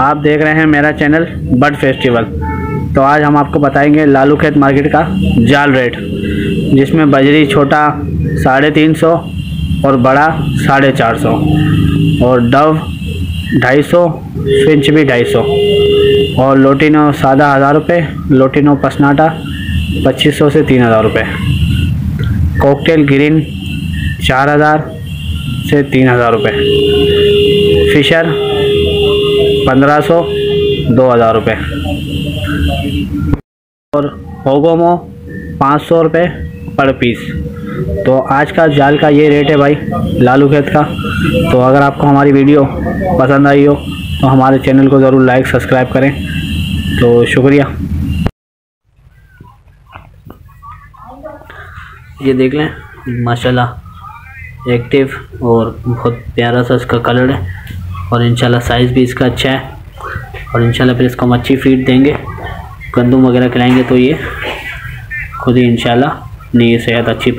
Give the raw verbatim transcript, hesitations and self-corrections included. आप देख रहे हैं मेरा चैनल बर्ड फेस्टिवल। तो आज हम आपको बताएंगे लालूखेत मार्केट का जाल रेट, जिसमें बजरी छोटा साढ़े तीन सौ और बड़ा साढ़े चार सौ और डव ढाई सौ फिंच भी ढाई सौ और लोटिनो सादा हज़ार रुपये, लोटिनो पसनाटा पच्चीस सौ से तीन हज़ार रुपये, कॉकटेल ग्रीन चार हज़ार से तीन हज़ार रुपये, फिशर पंद्रह सौ दो हज़ार रुपये और होगोमो पाँच सौ रुपये पर पीस। तो आज का जाल का ये रेट है भाई लालूखेत का। तो अगर आपको हमारी वीडियो पसंद आई हो तो हमारे चैनल को ज़रूर लाइक सब्सक्राइब करें। तो शुक्रिया। ये देख लें, माशाल्लाह एक्टिव और बहुत प्यारा सा इसका कलर है और इंशाल्लाह साइज़ भी इसका अच्छा है और इंशाल्लाह फिर इसको हम अच्छी फीड देंगे, गंदम वगैरह खिलाएंगे तो ये खुद ही इंशाल्लाह नहीं सेहत अच्छी